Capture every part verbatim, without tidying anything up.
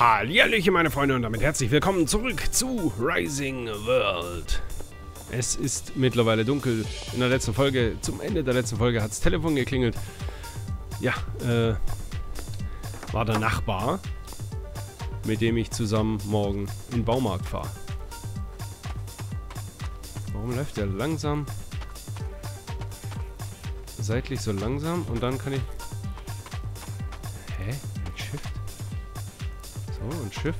Hallihallöchen, meine Freunde, und damit herzlich willkommen zurück zu Rising World. Es ist mittlerweile dunkel. In der letzten Folge, zum Ende der letzten Folge, hat das Telefon geklingelt. Ja, äh, war der Nachbar, mit dem ich zusammen morgen in den Baumarkt fahre. Warum läuft der langsam? Seitlich so langsam und dann kann ich... Hä? Mit Shift? So, und Shift.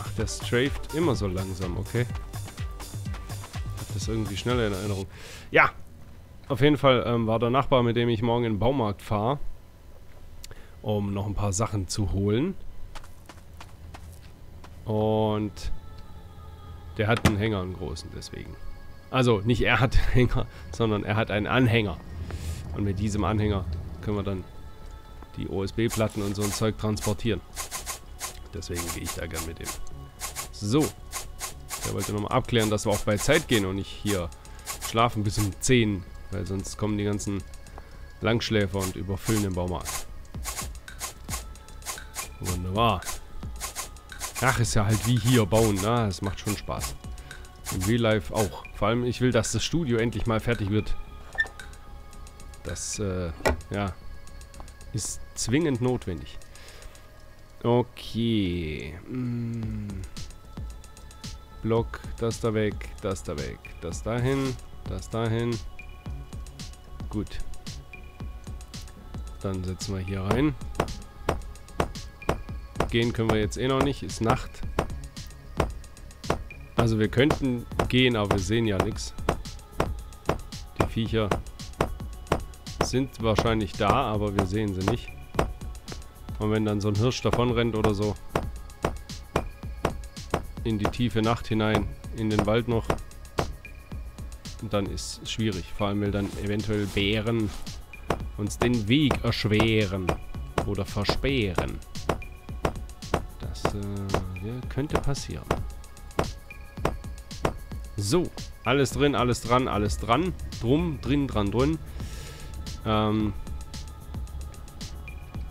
Ach, der straft immer so langsam, okay. Ich hab das irgendwie schneller in Erinnerung. Ja, auf jeden Fall ähm, war der Nachbar, mit dem ich morgen in den Baumarkt fahre, um noch ein paar Sachen zu holen. Und der hat einen Hänger, einen großen, deswegen. Also, nicht er hat einen Hänger, sondern er hat einen Anhänger. Und mit diesem Anhänger können wir dann die O S B-Platten und so ein Zeug transportieren. Deswegen gehe ich da gern mit dem. So. Der wollte nochmal abklären, dass wir auch bei Zeit gehen und nicht hier schlafen bis um zehn. Weil sonst kommen die ganzen Langschläfer und überfüllen den Baumarkt. Wunderbar. Ach, ist ja halt wie hier bauen, ne? Das macht schon Spaß. Im Real Life auch. Vor allem, ich will, dass das Studio endlich mal fertig wird. Das, äh, ja, ist zwingend notwendig. Okay. Mm. Block, das da weg, das da weg, das dahin, das dahin. Gut. Dann setzen wir hier rein. Gehen können wir jetzt eh noch nicht, ist Nacht. Also wir könnten gehen, aber wir sehen ja nichts. Die Viecher sind wahrscheinlich da, aber wir sehen sie nicht. Und wenn dann so ein Hirsch davon rennt oder so, in die tiefe Nacht hinein, in den Wald noch, dann ist es schwierig. Vor allem, weil dann eventuell Bären uns den Weg erschweren oder versperren. Das äh, könnte passieren. So, alles drin, alles dran, alles dran. Drum, drin, dran, drin. Ähm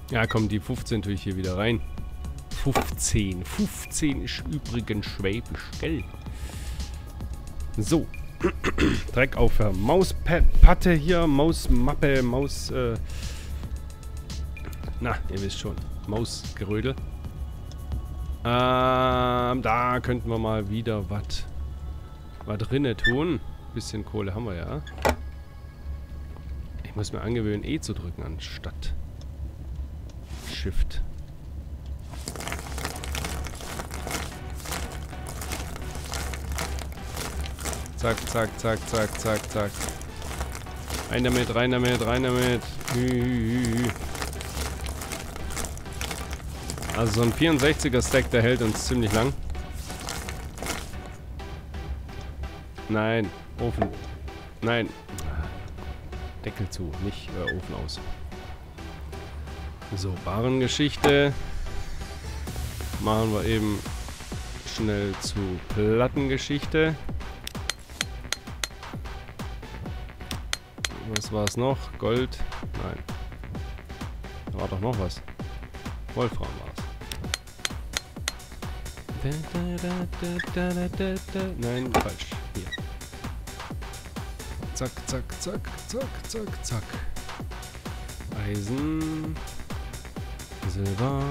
ja, komm, die fünfzehn tue ich hier wieder rein. fünfzehn. fünfzehn ist übrigens schwäbisch, gell? So. Dreck auf der Mauspatte hier. Mausmappe, Maus... Äh Na, ihr wisst schon. Mausgerödel. Ähm, da könnten wir mal wieder was... Mal drinne tun. Bisschen Kohle haben wir ja. Ich muss mir angewöhnen, E zu drücken anstatt Shift. Zack, zack, zack, zack, zack, zack. Rein damit, rein damit, rein damit. Also so ein vierundsechziger Stack, der hält uns ziemlich lang. Nein, Ofen. Nein. Deckel zu, nicht äh, Ofen aus. So, Barengeschichte. Machen wir eben schnell zu Plattengeschichte. Was war es noch? Gold? Nein. Da war doch noch was. Wolfram war es. Nein, falsch. Hier. Zack, zack, zack, zack, zack, zack. Eisen, Silber,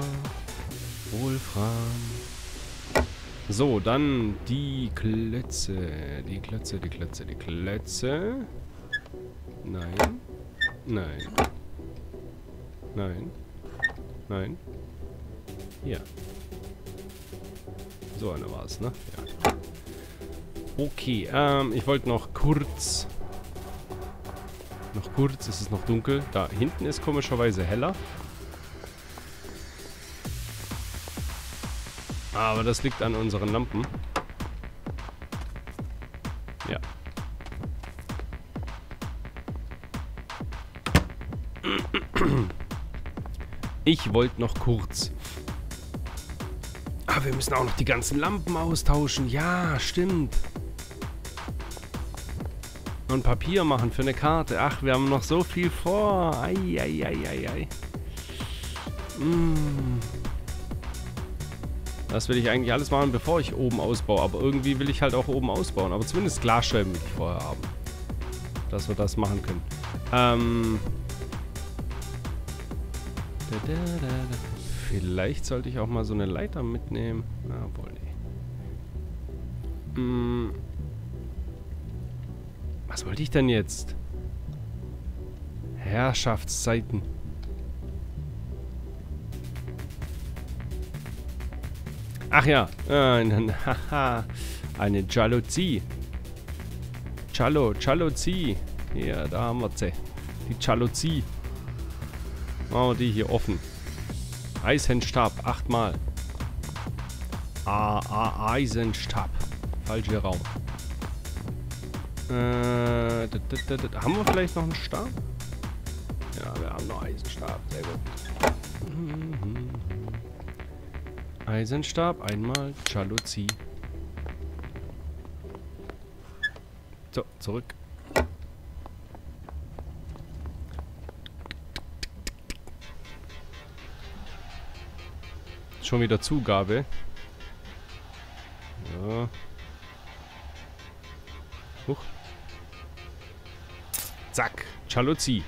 Wolfram. So, dann die Klötze. Die Klötze, die Klötze, die Klötze. Nein. Nein. Nein. Nein. Hier. So eine war es, ne? Ja. Okay, ähm, ich wollte noch kurz... Noch kurz, es ist noch dunkel. Da hinten ist komischerweise heller. Aber das liegt an unseren Lampen. Ja. Ich wollte noch kurz... Ah, wir müssen auch noch die ganzen Lampen austauschen. Ja, stimmt. Und Papier machen für eine Karte. Ach, wir haben noch so viel vor. Ei, ei, ei, ei, ei. Mm. Das will ich eigentlich alles machen, bevor ich oben ausbaue. Aber irgendwie will ich halt auch oben ausbauen. Aber zumindest Glasscheiben will ich vorher haben. Dass wir das machen können. Ähm... Da, da, da, da. Vielleicht sollte ich auch mal so eine Leiter mitnehmen. Na, wohl nee. Hm. Was wollte ich denn jetzt? Herrschaftszeiten. Ach ja. Eine Jalousie. Chalo, Jalousie. Ja, da haben wir sie. Die Jalousie. Machen wir die hier offen. Eisenstab, achtmal. Ah, ah, Eisenstab. Falscher Raum. Äh, dat, dat, dat, dat. Haben wir vielleicht noch einen Stab? Ja, wir haben noch Eisenstab. Sehr gut. Mhm. Eisenstab, einmal. Jalousie. So, zurück. Schon wieder Zugabe. Ja. Huch. Zack. Jalousie.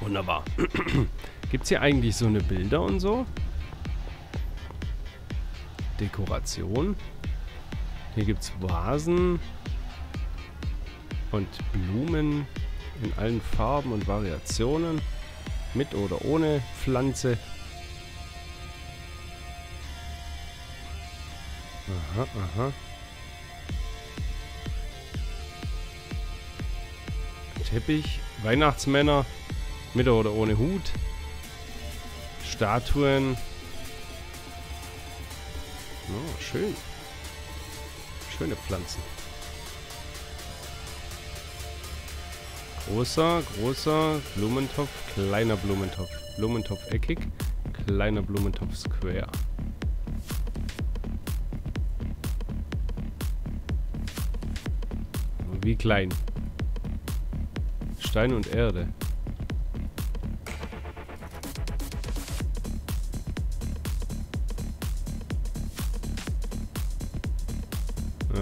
Wunderbar. Gibt's hier eigentlich so eine Bilder und so? Dekoration. Hier gibt's Vasen und Blumen in allen Farben und Variationen. Mit oder ohne Pflanze. Aha, aha. Teppich, Weihnachtsmänner, mit oder ohne Hut, Statuen. Oh, schön. Schöne Pflanzen. Großer, großer Blumentopf, kleiner Blumentopf. Blumentopf eckig, kleiner Blumentopf square. Wie klein. Stein und Erde. Äh.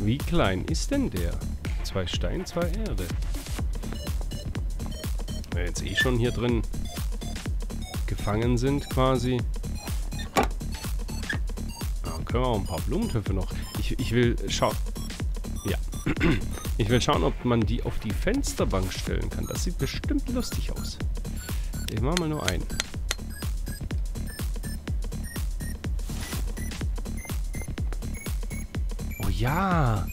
Wie klein ist denn der? Zwei Stein, zwei Erde. Wenn wir jetzt eh schon hier drin gefangen sind quasi. Können wir auch ein paar Blumentöpfe noch. Ich, ich will schauen. Ja. Ich will schauen, ob man die auf die Fensterbank stellen kann. Das sieht bestimmt lustig aus. Ich mache mal nur einen. Oh ja.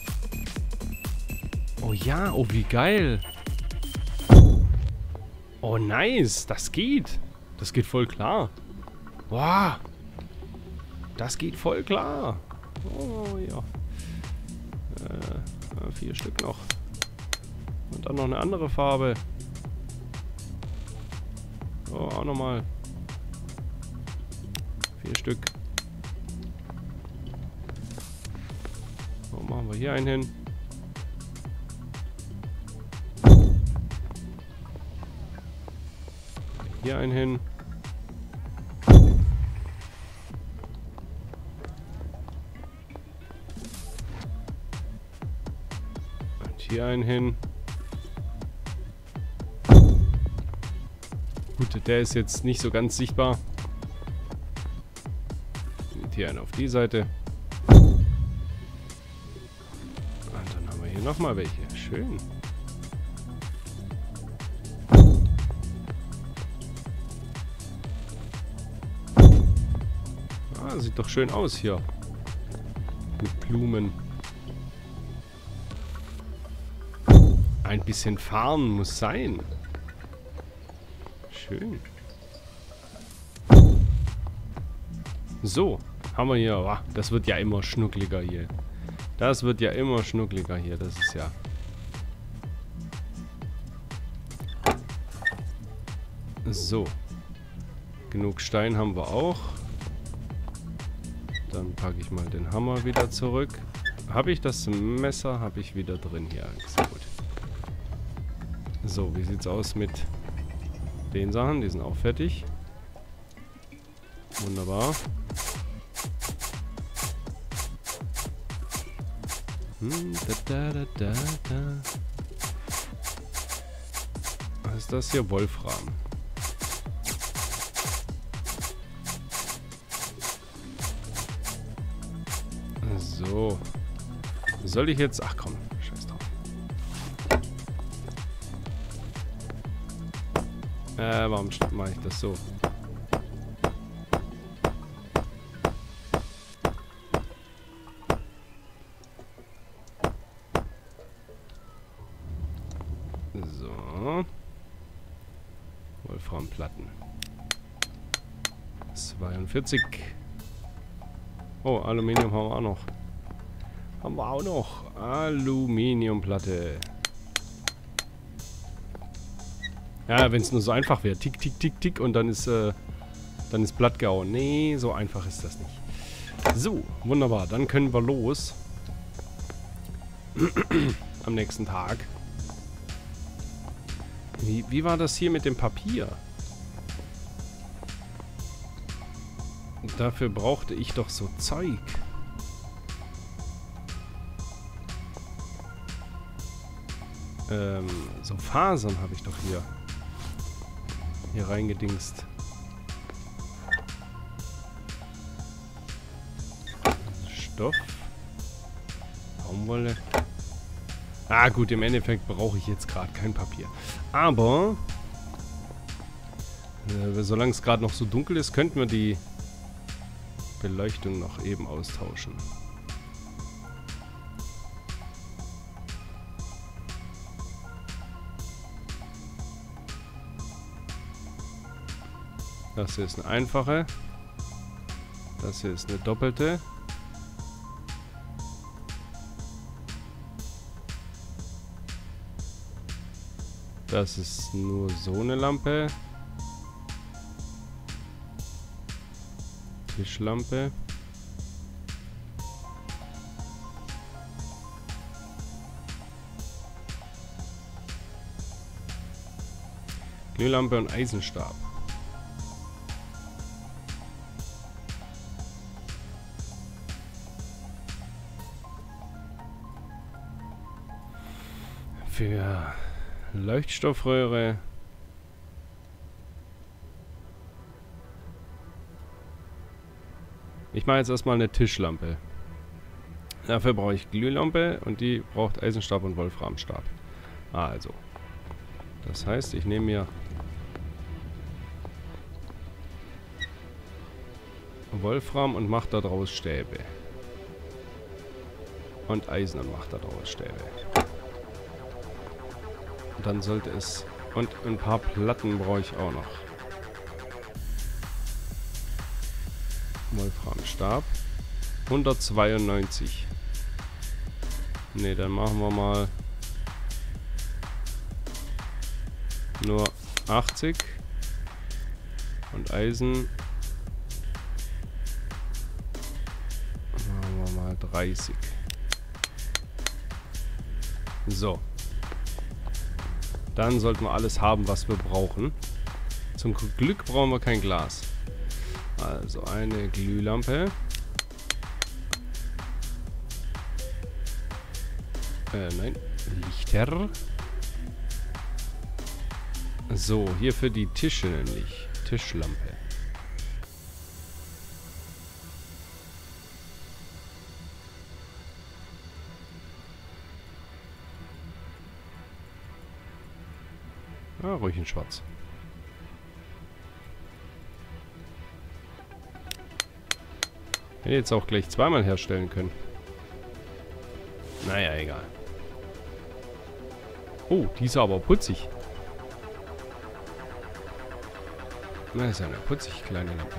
Oh ja. Oh, wie geil. Oh, nice. Das geht. Das geht voll klar. Wow. Das geht voll klar. Oh, ja. Äh, vier Stück noch. Und dann noch eine andere Farbe. Oh, auch nochmal. Vier Stück. So, machen wir hier einen hin. Hier einen hin. Hier einen hin. Gut, der ist jetzt nicht so ganz sichtbar. Und hier einen auf die Seite. Und dann haben wir hier nochmal welche. Schön. Ah, sieht doch schön aus hier. Mit Blumen. Ein bisschen fahren muss sein. Schön. So, haben wir hier. Wow, das wird ja immer schnuckliger hier. Das wird ja immer schnuckliger hier. Das ist ja. So. Genug Stein haben wir auch. Dann packe ich mal den Hammer wieder zurück. Habe ich das Messer? Habe ich wieder drin hier. Sehr gut. So, wie sieht's aus mit den Sachen? Die sind auch fertig. Wunderbar. Hm, da, da, da, da, da. Was ist das hier? Wolfram. So. Soll ich jetzt... Ach komm, scheiß drauf. Äh, warum mache ich das so? So. Wolframplatten. zweiundvierzig. Oh, Aluminium haben wir auch noch. Haben wir auch noch. Aluminiumplatte. Ja, wenn es nur so einfach wäre. Tick, tick, tick, tick und dann ist, äh, dann ist Blatt gehauen. Nee, so einfach ist das nicht. So, wunderbar. Dann können wir los. Am nächsten Tag. Wie, wie war das hier mit dem Papier? Dafür brauchte ich doch so Zeug. Ähm, so Fasern habe ich doch hier. Hier reingedingst. Stoff. Baumwolle. Ah gut, im Endeffekt brauche ich jetzt gerade kein Papier. Aber äh, solange es gerade noch so dunkel ist, könnten wir die Beleuchtung noch eben austauschen. Das hier ist eine einfache. Das hier ist eine doppelte. Das ist nur so eine Lampe. Tischlampe. Glühlampe und Eisenstab. Für Leuchtstoffröhre. Ich mache jetzt erstmal eine Tischlampe. Dafür brauche ich Glühlampe und die braucht Eisenstab und Wolframstab. Also. Das heißt, ich nehme mir Wolfram und mache daraus Stäbe. Und Eisen und mache daraus Stäbe. Dann sollte es... Und ein paar Platten brauche ich auch noch. Wolframstab. hundertzweiundneunzig. Ne, dann machen wir mal... Nur achtzig. Und Eisen... Machen wir mal dreißig. So. Dann sollten wir alles haben, was wir brauchen. Zum Glück brauchen wir kein Glas. Also eine Glühlampe. Äh, nein. Lichter. So, hier für die Tische nämlich. Tischlampe. Ah, ruhig in schwarz. Hätte jetzt auch gleich zweimal herstellen können. Naja, egal. Oh, die ist aber putzig. Na, ist ja eine putzig kleine Lampe.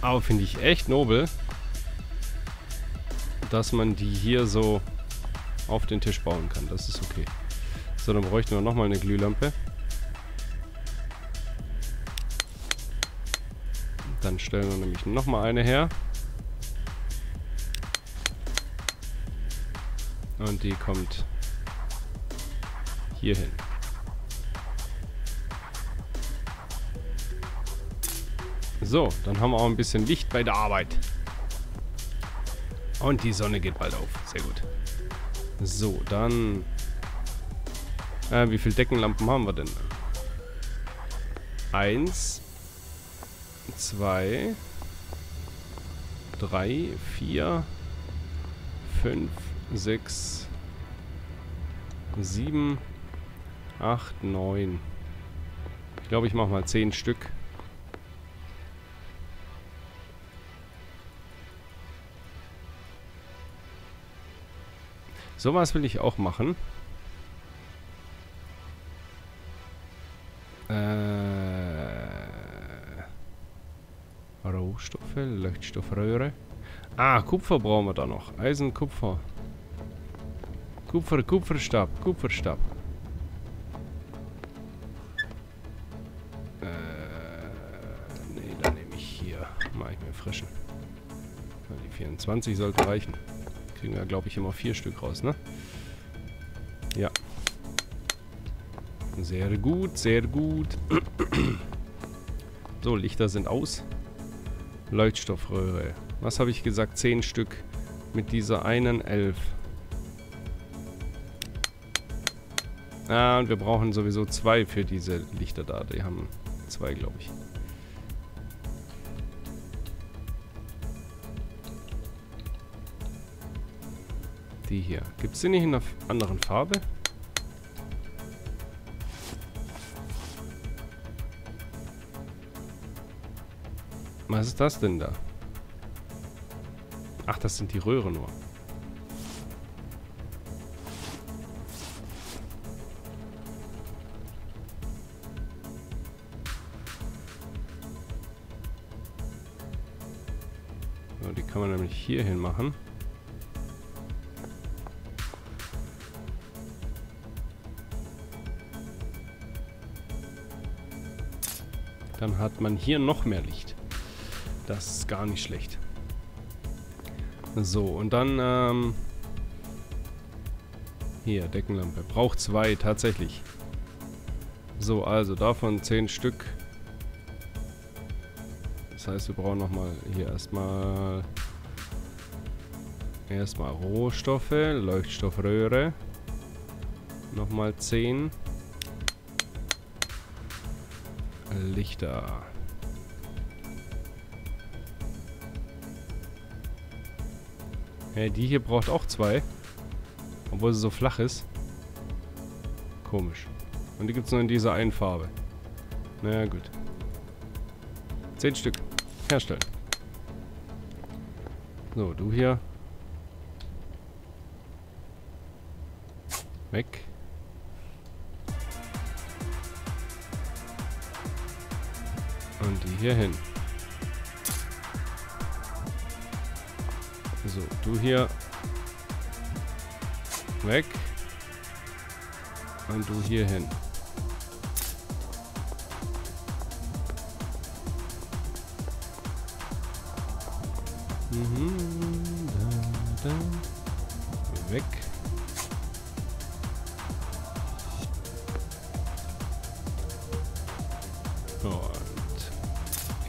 Aber finde ich echt nobel, dass man die hier so auf den Tisch bauen kann. Das ist okay. So, dann bräuchten wir nochmal eine Glühlampe. Dann stellen wir nämlich nochmal eine her. Und die kommt hier hin. So, dann haben wir auch ein bisschen Licht bei der Arbeit. Und die Sonne geht bald auf. Sehr gut. So, dann... Äh, wie viele Deckenlampen haben wir denn? Eins. Zwei. Drei. Vier. Fünf. Sechs. Sieben. Acht. Neun. Ich glaube, ich mache mal zehn Stück. Sowas will ich auch machen. Äh, Rohstoffe, Leuchtstoffröhre. Ah, Kupfer brauchen wir da noch. Eisen, Kupfer. Kupfer, Kupferstab, Kupferstab. Äh, nee, dann nehme ich hier. Mach ich mir frischen. Die vierundzwanzig sollten reichen. Kriegen wir, glaube ich, immer vier Stück raus, ne? Ja. Sehr gut, sehr gut. So, Lichter sind aus. Leuchtstoffröhre. Was habe ich gesagt? Zehn Stück. Mit dieser einen elf. Ah, und wir brauchen sowieso zwei für diese Lichter da. Die haben zwei, glaube ich. Die hier. Gibt es die nicht in einer anderen Farbe? Was ist das denn da? Ach, das sind die Röhren nur. So, die kann man nämlich hier hin machen. Dann hat man hier noch mehr Licht. Das ist gar nicht schlecht. So, und dann, ähm... hier, Deckenlampe. Braucht zwei, tatsächlich. So, also davon zehn Stück. Das heißt, wir brauchen nochmal hier erstmal... Erstmal Rohstoffe, Leuchtstoffröhre. Nochmal zehn. Lichter. Ja, die hier braucht auch zwei. Obwohl sie so flach ist. Komisch. Und die gibt es nur in dieser einen Farbe. Na gut. Zehn Stück. Herstellen. So, du hier. Weg. Und die hier hin. So, du hier. Weg. Und du hier hin. Mhm. Da, da. Weg. Und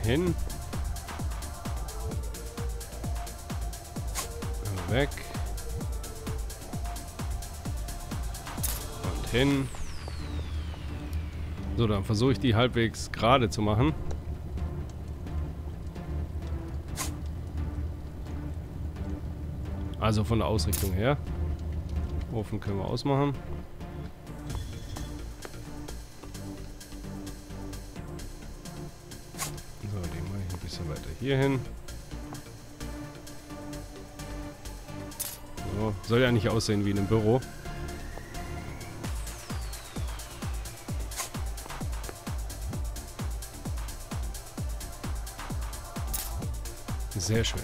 hin. Weg. Und hin. So, dann versuche ich die halbwegs gerade zu machen. Also von der Ausrichtung her. Ofen können wir ausmachen. So, den mache ich ein bisschen weiter hier hin. Soll ja nicht aussehen wie in einem Büro. Sehr schön.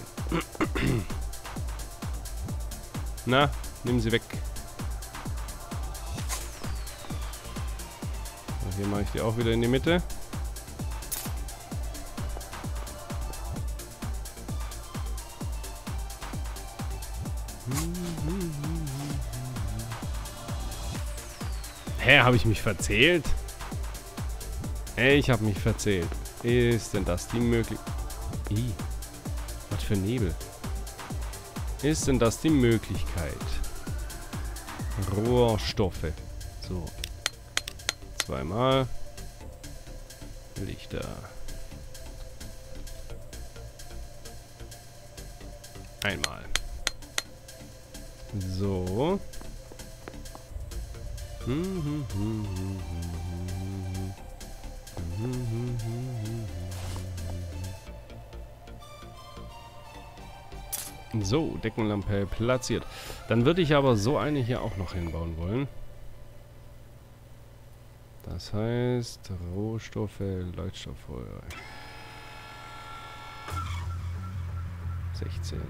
Na, nimm sie weg. So, hier mache ich die auch wieder in die Mitte. Hä, habe ich mich verzählt? Ich habe mich verzählt. Ist denn das Ding möglich? Ih, was für Nebel. Ist denn das die Möglichkeit? Rohstoffe. So. Zweimal. Lichter. Einmal. So. So, Deckenlampe platziert. Dann würde ich aber so eine hier auch noch hinbauen wollen. Das heißt, Rohstoffe, Leuchtstoffröhre. sechzehn.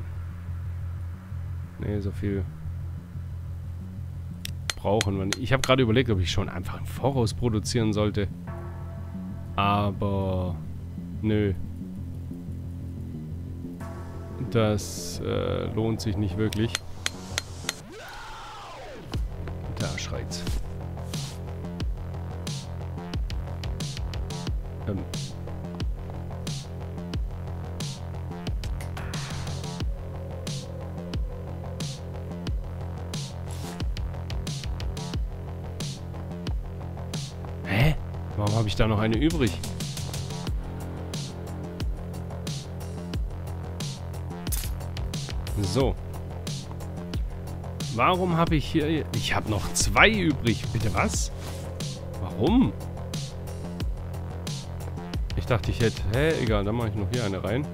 Ne, so viel brauchen wir nicht. Ich habe gerade überlegt, ob ich schon einfach im Voraus produzieren sollte. Aber nö. Das äh, lohnt sich nicht wirklich. Da schreit's. Ähm. Hä? Warum habe ich da noch eine übrig? So. Warum habe ich hier... Ich habe noch zwei übrig. Bitte was? Warum? Ich dachte, ich hätte... Hä, egal. Dann mache ich noch hier eine rein.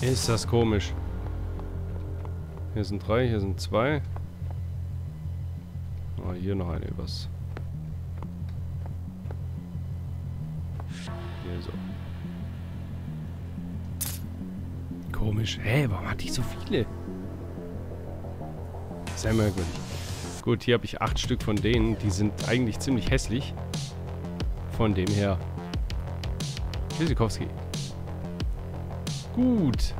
Ist das komisch. Hier sind drei, hier sind zwei. Oh, hier noch eine übers. Hier so. Komisch. Hä, warum hatte ich so viele? Sehr merkwürdig. Gut, hier habe ich acht Stück von denen. Die sind eigentlich ziemlich hässlich. Von dem her. Schlesikowski. Gut.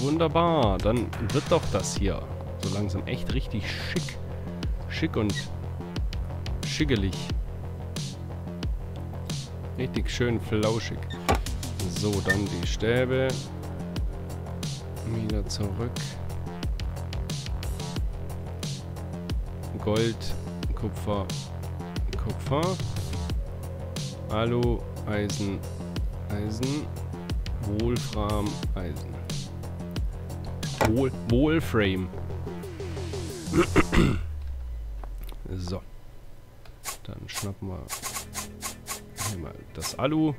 Wunderbar. Dann wird doch das hier so langsam echt richtig schick. Schick und schickelig. Richtig schön flauschig. So, dann die Stäbe. Wieder zurück. Gold, Kupfer, Kupfer. Alu, Eisen, Eisen. Wolfram, Eisen. Wohl, Wohlframe. So. Dann schnappen wir hier mal das Alu.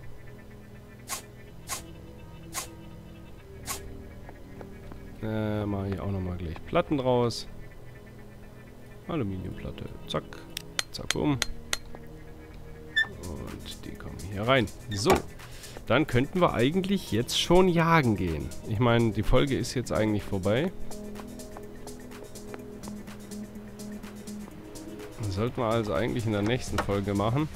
Äh, mache ich auch nochmal gleich Platten draus. Aluminiumplatte. Zack. Zack, um. Und die kommen hier rein. So. Dann könnten wir eigentlich jetzt schon jagen gehen. Ich meine, die Folge ist jetzt eigentlich vorbei. Das sollten wir also eigentlich in der nächsten Folge machen.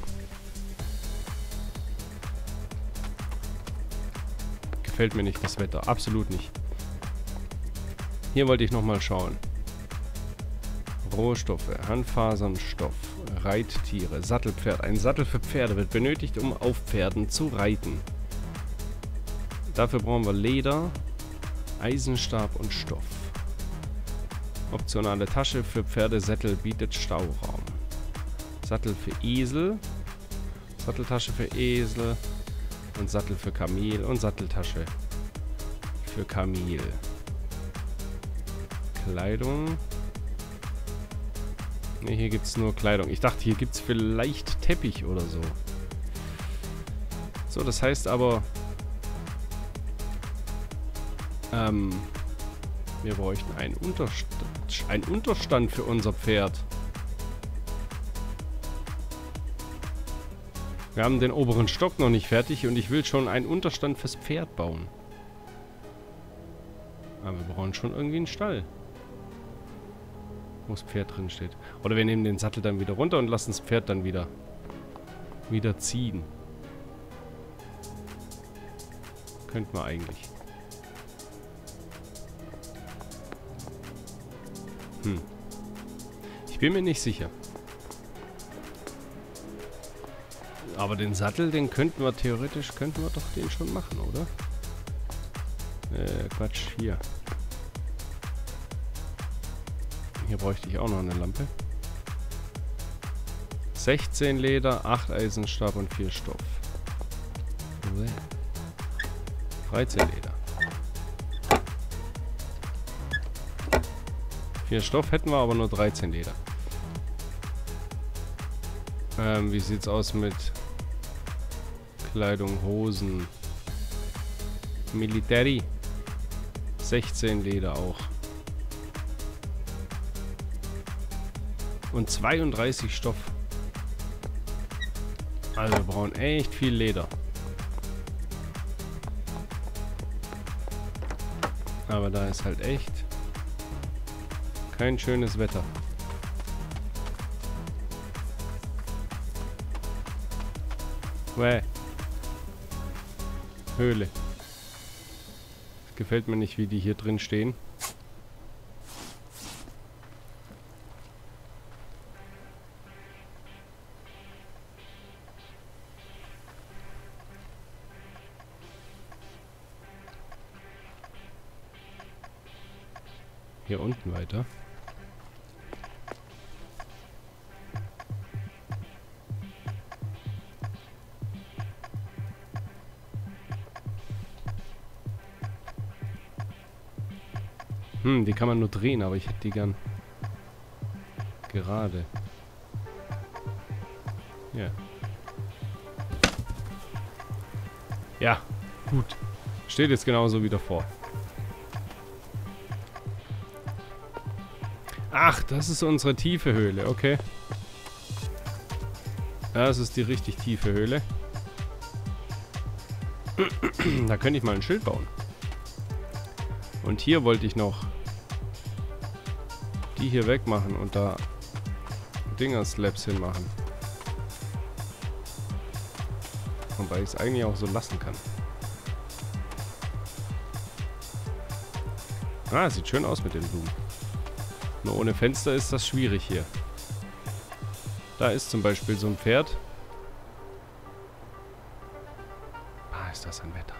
Gefällt mir nicht das Wetter. Absolut nicht. Hier wollte ich nochmal schauen. Rohstoffe, Handfasernstoff, Reittiere, Sattelpferd. Ein Sattel für Pferde wird benötigt, um auf Pferden zu reiten. Dafür brauchen wir Leder, Eisenstab und Stoff. Optionale Tasche für Pferdesättel bietet Stauraum. Sattel für Esel, Satteltasche für Esel und Sattel für Kamel und Satteltasche für Kamel. Kleidung. Ne, hier gibt es nur Kleidung. Ich dachte, hier gibt es vielleicht Teppich oder so. So, das heißt aber... Ähm, wir bräuchten einen Unterstand, einen Unterstand für unser Pferd. Wir haben den oberen Stock noch nicht fertig und ich will schon einen Unterstand fürs Pferd bauen. Aber wir brauchen schon irgendwie einen Stall. Wo das Pferd drin steht. Oder wir nehmen den Sattel dann wieder runter und lassen das Pferd dann wieder wieder ziehen. Könnten wir eigentlich. Hm. bin mir nicht sicher. Aber den Sattel, den könnten wir theoretisch, könnten wir doch den schon machen, oder? Äh, Quatsch, hier. Hier bräuchte ich auch noch eine Lampe. sechzehn Leder, acht Eisenstab und vier Stoff. dreizehn Leder. vier Stoff hätten wir, aber nur dreizehn Leder. Ähm, wie sieht's aus mit Kleidung, Hosen? Military. sechzehn Leder auch. Und zweiunddreißig Stoff. Also wir brauchen echt viel Leder. Aber da ist halt echt kein schönes Wetter. Wäh. Höhle. Das gefällt mir nicht, wie die hier drin stehen. Hier unten weiter. Hm, die kann man nur drehen, aber ich hätte die gern gerade. Ja. Ja, gut. Steht jetzt genauso wieder vor. Ach, das ist unsere tiefe Höhle, okay. Das ist die richtig tiefe Höhle. Da könnte ich mal ein Schild bauen. Und hier wollte ich noch die hier wegmachen und da Dinger-Slabs hinmachen. Wobei ich es eigentlich auch so lassen kann. Ah, sieht schön aus mit den Blumen. Nur ohne Fenster ist das schwierig hier. Da ist zum Beispiel so ein Pferd. Ah, ist das ein Wetter.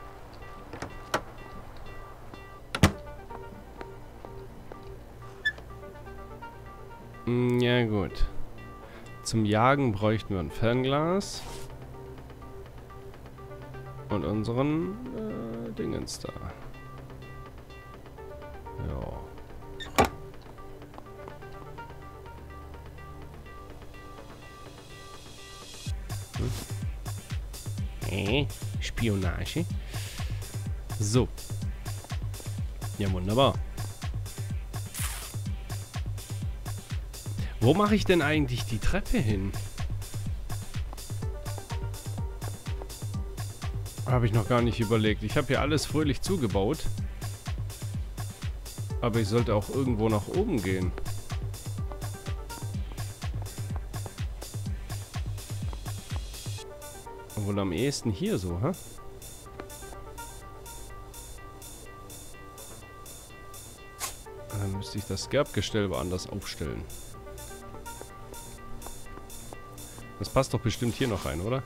Ja gut. Zum Jagen bräuchten wir ein Fernglas. Und unseren äh, Dingens da. Ja. Spionage. So. Ja, wunderbar. Wo mache ich denn eigentlich die Treppe hin? Habe ich noch gar nicht überlegt. Ich habe hier alles fröhlich zugebaut. Aber ich sollte auch irgendwo nach oben gehen. Wohl am ehesten hier so, hä? Dann müsste ich das Gerbgestell woanders aufstellen. Das passt doch bestimmt hier noch rein, oder?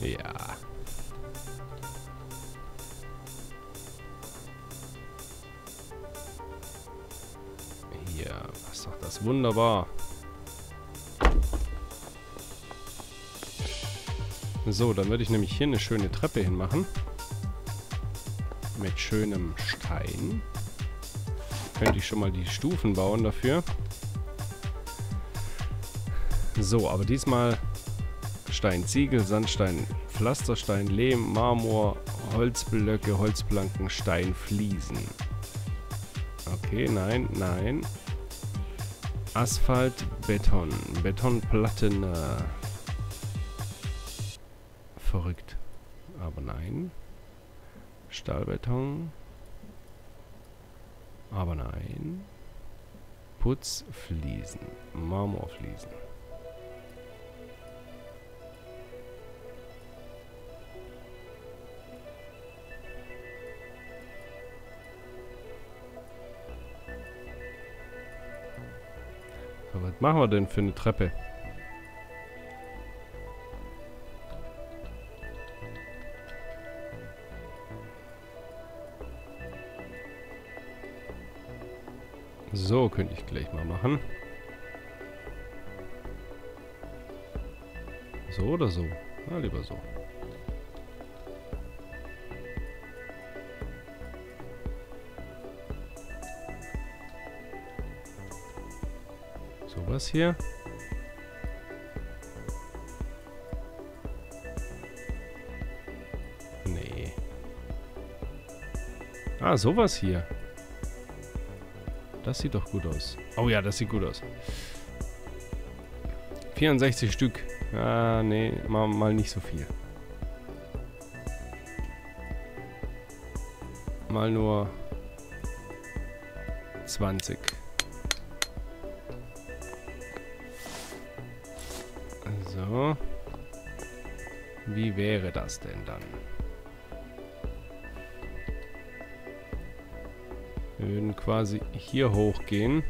Ja. Hier passt doch das wunderbar. So, dann würde ich nämlich hier eine schöne Treppe hinmachen. Mit schönem Stein. Könnte ich schon mal die Stufen bauen dafür. So, aber diesmal Stein, Ziegel, Sandstein, Pflasterstein, Lehm, Marmor, Holzblöcke, Holzplanken, Stein, Fliesen. Okay, nein, nein. Asphalt, Beton, Betonplatten. Verrückt. Aber nein. Stahlbeton. Aber nein. Putzfliesen. Marmorfliesen. Aber was machen wir denn für eine Treppe? So, könnte ich gleich mal machen. So oder so? Na, lieber so. Sowas hier. Nee. Ah, sowas hier. Das sieht doch gut aus. Oh ja, das sieht gut aus. vierundsechzig Stück. Ah, nee, mal, mal nicht so viel. Mal nur zwanzig. So. Wie wäre das denn dann? Wir würden quasi hier hochgehen.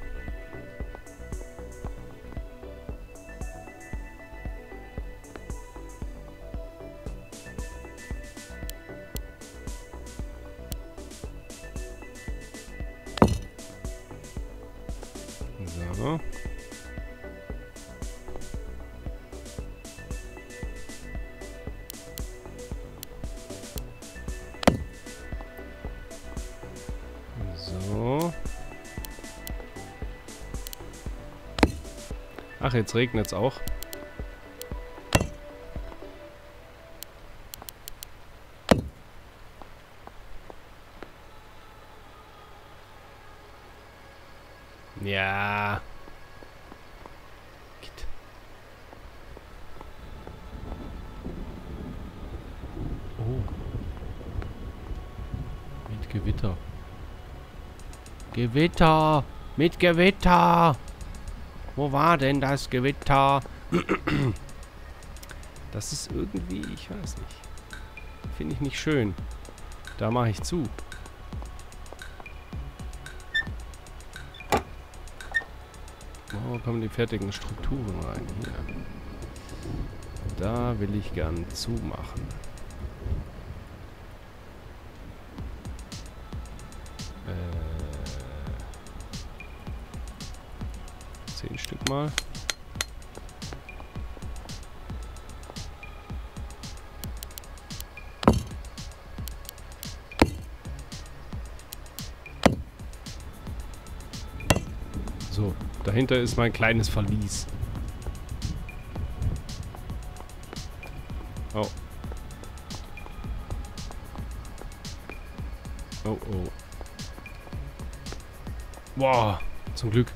So. So. Ach, jetzt regnet es auch. Ja. Oh. Mit Gewitter. Gewitter. Mit Gewitter. Wo war denn das Gewitter? Das ist irgendwie, ich weiß nicht. Finde ich nicht schön. Da mache ich zu. Wo kommen die fertigen Strukturen rein? Hier. Da will ich gern zumachen. Äh, zehn Stück mal. So, dahinter ist mein kleines Verlies. Oh. Oh, oh. Wow, zum Glück.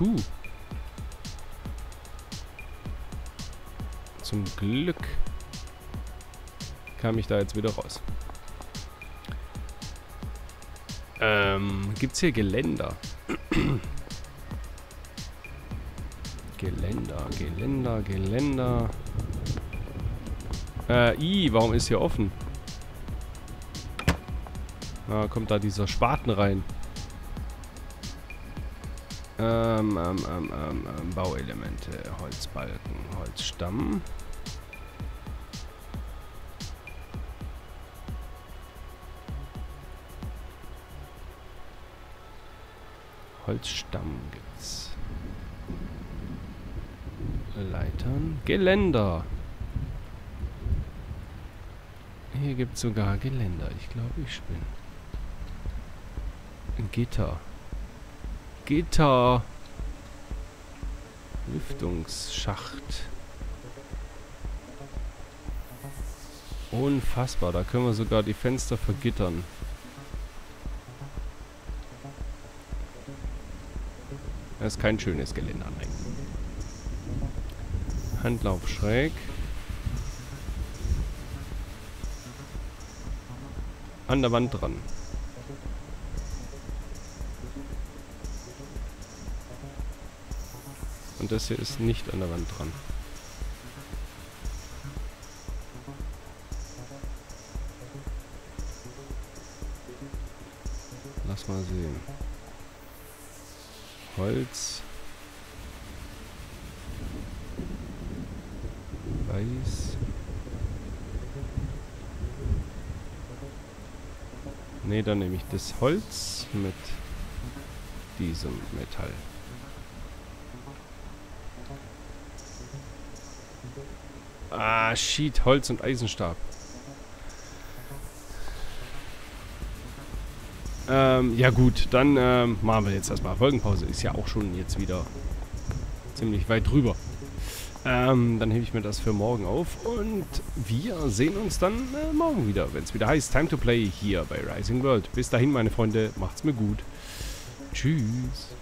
Huh. Zum Glück kam ich da jetzt wieder raus. Ähm, gibt's hier Geländer? Geländer, Geländer, Geländer. Äh, ih, warum ist hier offen? Ah, kommt da dieser Spaten rein. Ähm, ähm, ähm, ähm, ähm, Bauelemente, Holzbalken, Holzstamm. Holzstamm gibt's. Leitern. Geländer. Hier gibt es sogar Geländer. Ich glaube, ich spinne. Gitter. Gitter. Lüftungsschacht. Unfassbar. Da können wir sogar die Fenster vergittern. Das ist kein schönes Geländer eigentlich. Handlauf schräg. An der Wand dran. Und das hier ist nicht an der Wand dran. Lass mal sehen. Holz. Eis. Ne, dann nehme ich das Holz mit diesem Metall. Ah, Sheet, Holz und Eisenstab. Ähm, ja gut, dann ähm, machen wir jetzt erstmal Folgenpause. Ist ja auch schon jetzt wieder ziemlich weit drüber. Ähm, dann hebe ich mir das für morgen auf. Und wir sehen uns dann äh, morgen wieder, wenn es wieder heißt Time to Play hier bei Rising World. Bis dahin, meine Freunde, macht's mir gut. Tschüss.